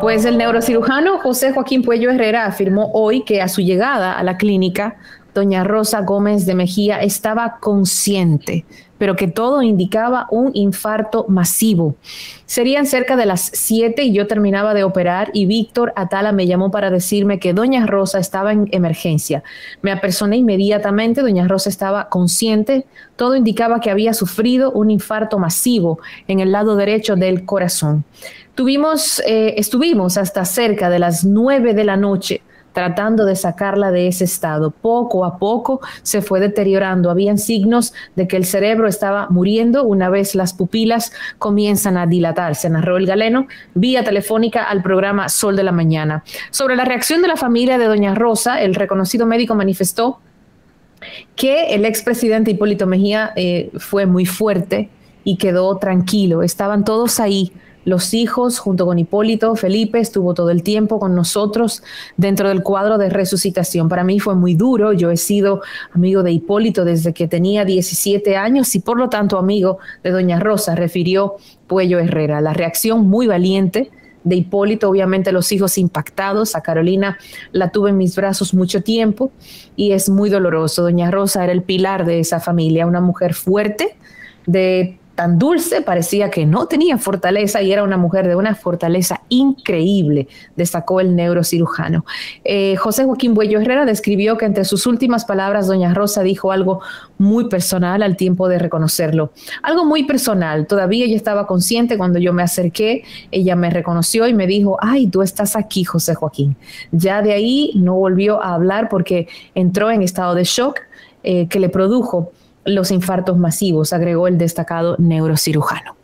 Pues el neurocirujano José Joaquín Puello Herrera afirmó hoy que a su llegada a la clínica, doña Rosa Gómez de Mejía estaba consciente, pero que todo indicaba un infarto masivo. Serían cerca de las 7 y yo terminaba de operar y Víctor Atala me llamó para decirme que doña Rosa estaba en emergencia. Me apersoné inmediatamente, doña Rosa estaba consciente, todo indicaba que había sufrido un infarto masivo en el lado derecho del corazón. Estuvimos hasta cerca de las 9 de la noche tratando de sacarla de ese estado. Poco a poco se fue deteriorando. Habían signos de que el cerebro estaba muriendo una vez las pupilas comienzan a dilatarse, narró el galeno vía telefónica al programa Sol de la Mañana. Sobre la reacción de la familia de doña Rosa, el reconocido médico manifestó que el expresidente Hipólito Mejía fue muy fuerte y quedó tranquilo. Estaban todos ahí. Los hijos, junto con Hipólito, Felipe, estuvo todo el tiempo con nosotros dentro del cuadro de resucitación. Para mí fue muy duro. Yo he sido amigo de Hipólito desde que tenía 17 años y por lo tanto amigo de doña Rosa, refirió Puello Herrera. La reacción muy valiente de Hipólito, obviamente los hijos impactados. A Carolina la tuve en mis brazos mucho tiempo y es muy doloroso. Doña Rosa era el pilar de esa familia, una mujer fuerte, de tan dulce, parecía que no tenía fortaleza y era una mujer de una fortaleza increíble, destacó el neurocirujano. José Joaquín Puello Herrera describió que entre sus últimas palabras doña Rosa dijo algo muy personal al tiempo de reconocerlo. Algo muy personal, todavía ella estaba consciente cuando yo me acerqué, ella me reconoció y me dijo, ay, tú estás aquí, José Joaquín. Ya de ahí no volvió a hablar porque entró en estado de shock que le produjo los infartos masivos, agregó el destacado neurocirujano.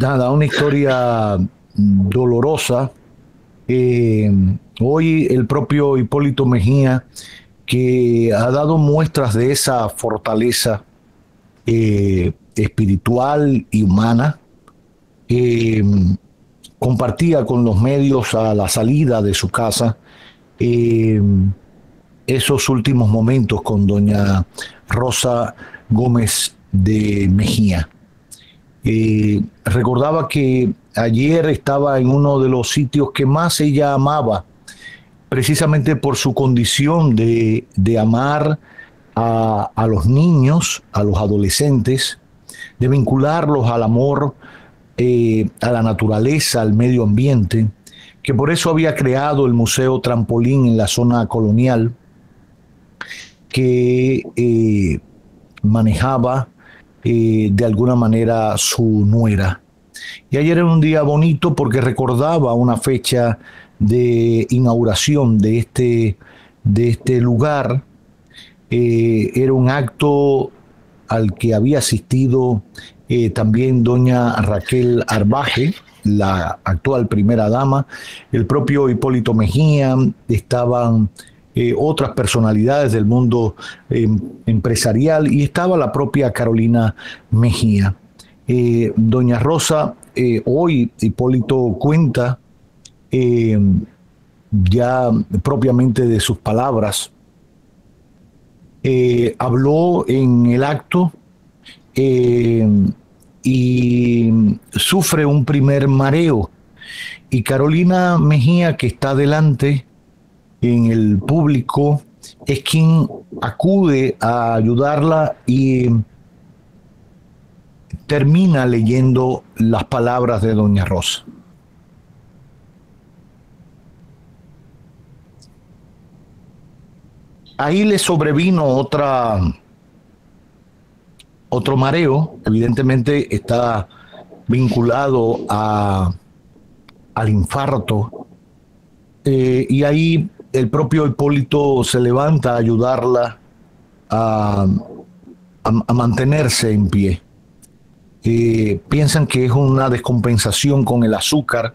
Nada, una historia dolorosa. Hoy el propio Hipólito Mejía, que ha dado muestras de esa fortaleza espiritual y humana, compartía con los medios a la salida de su casa esos últimos momentos con doña Rosa Gómez de Mejía. Recordaba que ayer estaba en uno de los sitios que más ella amaba, precisamente por su condición de amar a los niños, a los adolescentes, de vincularlos al amor, a la naturaleza, al medio ambiente, que por eso había creado el Museo Trampolín en la zona colonial, que manejaba de alguna manera su nuera. Y ayer era un día bonito porque recordaba una fecha de inauguración de este lugar. Era un acto al que había asistido también doña Raquel Arbaje, la actual primera dama, el propio Hipólito Mejía, estaban otras personalidades del mundo empresarial y estaba la propia Carolina Mejía. Doña Rosa, hoy Hipólito cuenta ya propiamente de sus palabras. Habló en el acto y sufre un primer mareo. Y Carolina Mejía, que está delante en el público, es quien acude a ayudarla y termina leyendo las palabras de doña Rosa. Ahí le sobrevino otro mareo, evidentemente está vinculado al infarto, y ahí el propio Hipólito se levanta a ayudarla a mantenerse en pie. Piensan que es una descompensación con el azúcar,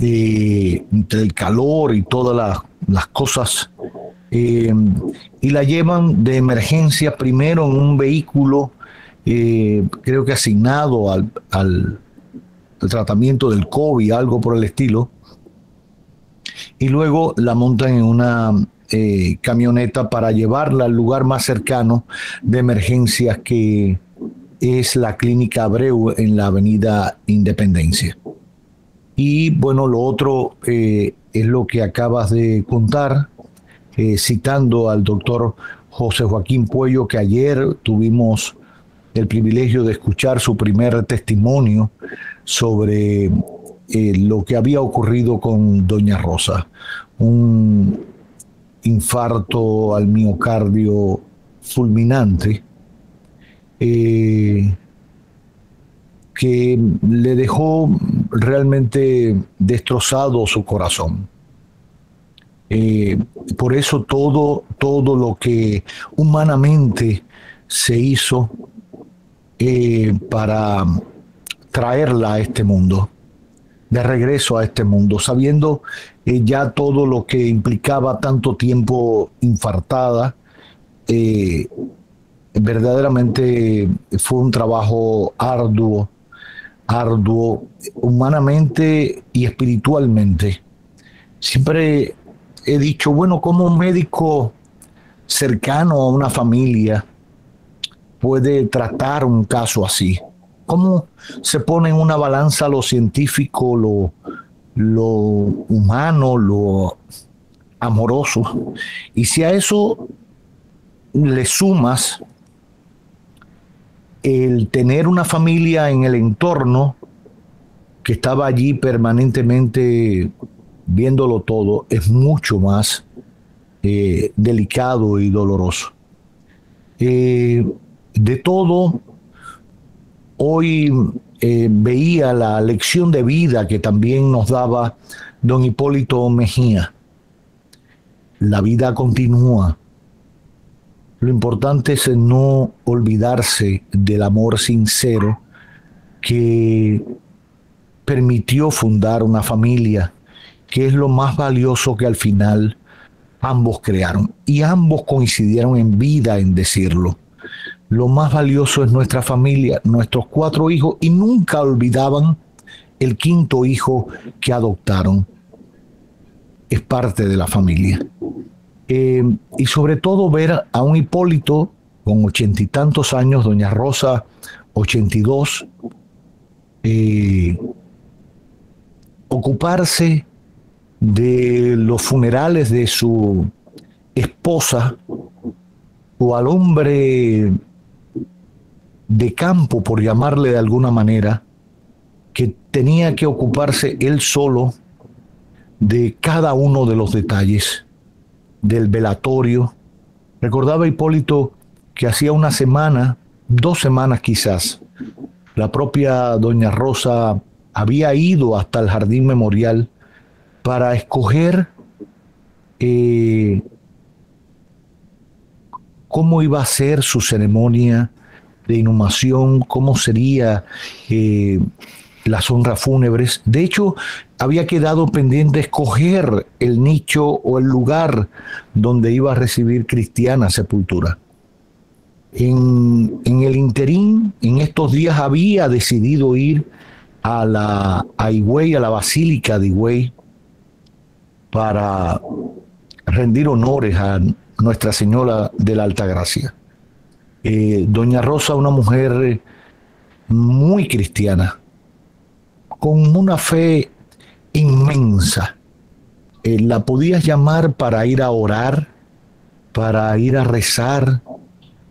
el calor y todas las cosas, y la llevan de emergencia primero en un vehículo, creo que asignado al tratamiento del COVID, algo por el estilo, y luego la montan en una camioneta para llevarla al lugar más cercano de emergencias que es la Clínica Abreu en la avenida Independencia. Y bueno, lo otro es lo que acabas de contar, citando al doctor José Joaquín Puello, que ayer tuvimos el privilegio de escuchar su primer testimonio sobre lo que había ocurrido con doña Rosa, un infarto al miocardio fulminante que le dejó realmente destrozado su corazón. Por eso todo lo que humanamente se hizo para traerla a este mundo, de regreso a este mundo, sabiendo ya todo lo que implicaba tanto tiempo infartada, verdaderamente fue un trabajo arduo, humanamente y espiritualmente. Siempre he dicho, bueno, ¿cómo un médico cercano a una familia puede tratar un caso así? ¿Cómo se pone en una balanza lo científico, lo humano, lo amoroso? Y si a eso le sumas el tener una familia en el entorno que estaba allí permanentemente viéndolo todo, es mucho más delicado y doloroso. De todo, hoy veía la lección de vida que también nos daba don Hipólito Mejía. La vida continúa. Lo importante es no olvidarse del amor sincero que permitió fundar una familia, que es lo más valioso que al final ambos crearon. Y ambos coincidieron en vida en decirlo. Lo más valioso es nuestra familia, nuestros 4 hijos, y nunca olvidaban el 5.º hijo que adoptaron. Es parte de la familia. Y sobre todo ver a un Hipólito con 80 y tantos años, doña Rosa 82, ocuparse de los funerales de su esposa, o al hombre de campo, por llamarle de alguna manera, que tenía que ocuparse él solo de cada uno de los detalles del velatorio. Recordaba Hipólito que hacía una semana, 2 semanas quizás, la propia doña Rosa había ido hasta el jardín memorial para escoger cómo iba a ser su ceremonia de inhumación, cómo sería las honras fúnebres. De hecho, había quedado pendiente escoger el nicho o el lugar donde iba a recibir cristiana sepultura. En el interín, en estos días, había decidido ir a Higüey, a la Basílica de Higüey, para rendir honores a Nuestra Señora de la Alta Gracia. Doña Rosa, una mujer muy cristiana, con una fe inmensa. La podías llamar para ir a orar, para ir a rezar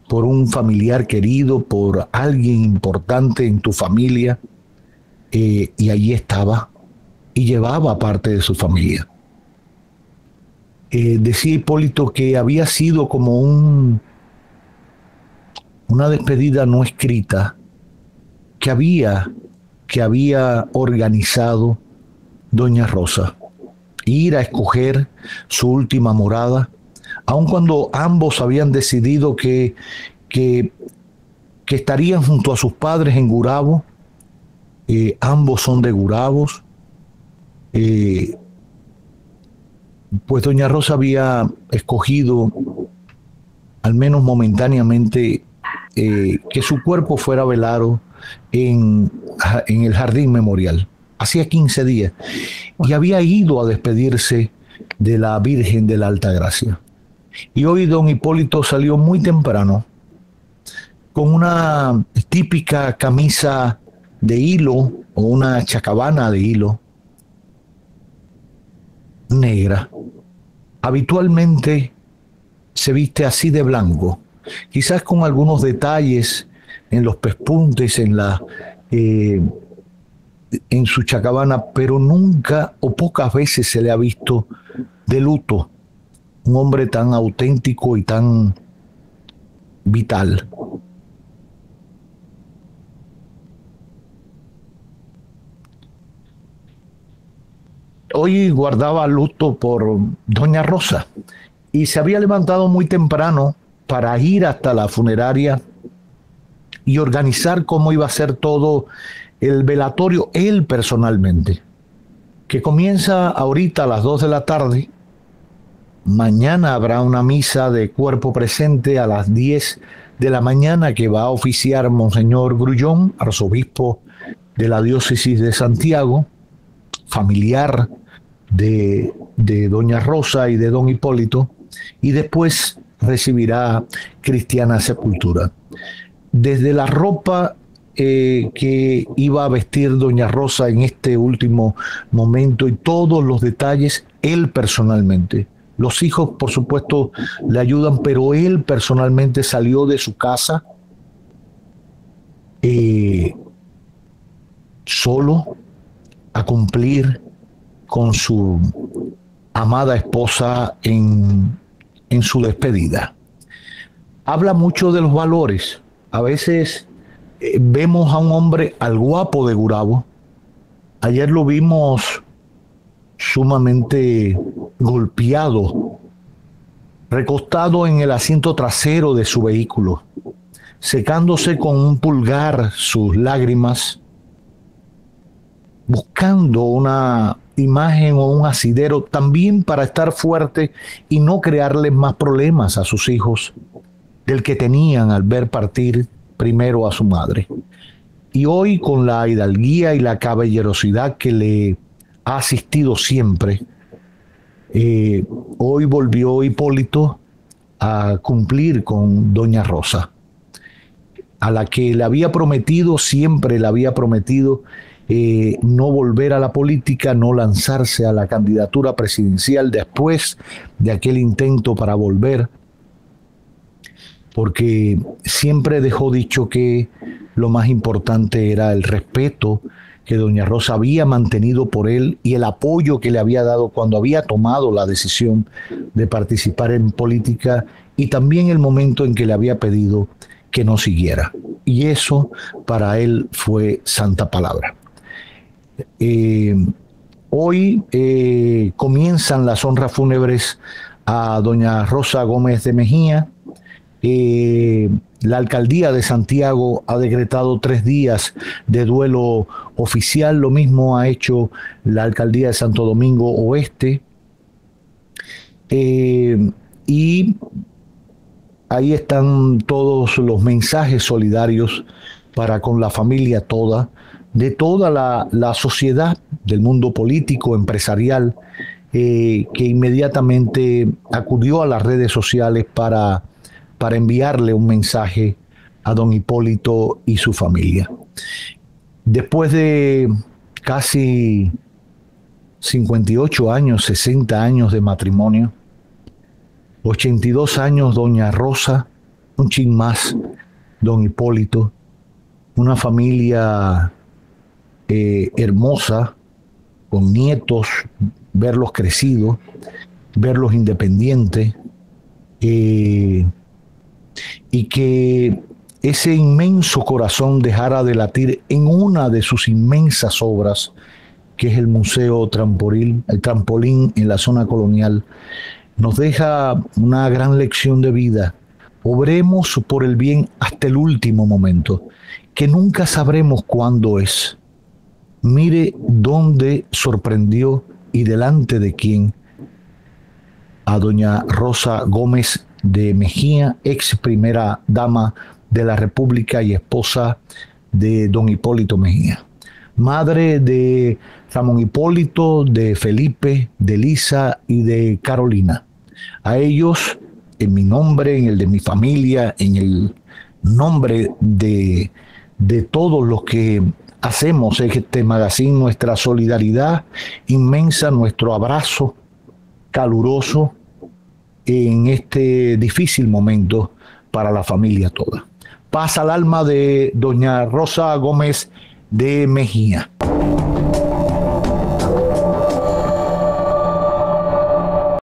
por un familiar querido, por alguien importante en tu familia, y allí estaba, y llevaba parte de su familia. Decía Hipólito que había sido como una despedida no escrita que había organizado doña Rosa. Ir a escoger su última morada, aun cuando ambos habían decidido que estarían junto a sus padres en Gurabo. Ambos son de Gurabos. Pues doña Rosa había escogido, al menos momentáneamente, que su cuerpo fuera velado en el jardín memorial. Hacía 15 días. Y había ido a despedirse de la Virgen de la Altagracia. Y hoy don Hipólito salió muy temprano con una típica camisa de hilo o una chacabana de hilo negra. Habitualmente se viste así de blanco, quizás con algunos detalles en los pespuntes, en su chacabana, pero nunca o pocas veces se le ha visto de luto. Un hombre tan auténtico y tan vital. Hoy guardaba luto por doña Rosa y se había levantado muy temprano para ir hasta la funeraria y organizar cómo iba a ser todo el velatorio, él personalmente, que comienza ahorita a las 2 de la tarde. Mañana habrá una misa de cuerpo presente a las 10 de la mañana que va a oficiar Monseñor Grullón, arzobispo de la diócesis de Santiago, familiar de doña Rosa y de don Hipólito, y después recibirá cristiana sepultura. Desde la ropa que iba a vestir doña Rosa en este último momento y todos los detalles, él personalmente. Los hijos, por supuesto, le ayudan, pero él personalmente salió de su casa solo a cumplir con su amada esposa en su despedida. Habla mucho de los valores. A veces vemos a un hombre, al guapo de Gurabo. Ayer lo vimos sumamente golpeado, recostado en el asiento trasero de su vehículo, secándose con un pulgar sus lágrimas, buscando una imagen o un asidero también para estar fuerte y no crearles más problemas a sus hijos del que tenían al ver partir primero a su madre. Y hoy, con la hidalguía y la caballerosidad que le ha asistido siempre, hoy volvió Hipólito a cumplir con doña Rosa, a la que le había prometido, siempre le había prometido no volver a la política, no lanzarse a la candidatura presidencial después de aquel intento para volver, porque siempre dejó dicho que lo más importante era el respeto que doña Rosa había mantenido por él y el apoyo que le había dado cuando había tomado la decisión de participar en política, y también el momento en que le había pedido que no siguiera. Y eso para él fue santa palabra. Hoy comienzan las honras fúnebres a doña Rosa Gómez de Mejía. La alcaldía de Santiago ha decretado 3 días de duelo oficial. Lo mismo ha hecho la alcaldía de Santo Domingo Oeste. Y ahí están todos los mensajes solidarios para con la familia toda, de toda la sociedad, del mundo político, empresarial, que inmediatamente acudió a las redes sociales para enviarle un mensaje a don Hipólito y su familia. Después de casi 58 años, 60 años de matrimonio, 82 años doña Rosa, un chin más don Hipólito, una familia hermosa, con nietos, verlos crecidos, verlos independientes, y que ese inmenso corazón dejara de latir en una de sus inmensas obras, que es el Museo Trampolín, el Trampolín en la zona colonial, nos deja una gran lección de vida. Obremos por el bien hasta el último momento, que nunca sabremos cuándo es. Mire dónde sorprendió y delante de quién a doña Rosa Gómez de Mejía, ex primera dama de la República y esposa de don Hipólito Mejía. Madre de Ramón Hipólito, de Felipe, de Lisa y de Carolina. A ellos, en mi nombre, en el de mi familia, en el nombre de todos los que hacemos este magazine, nuestra solidaridad inmensa, nuestro abrazo caluroso en este difícil momento para la familia toda. Paz al alma de doña Rosa Gómez de Mejía.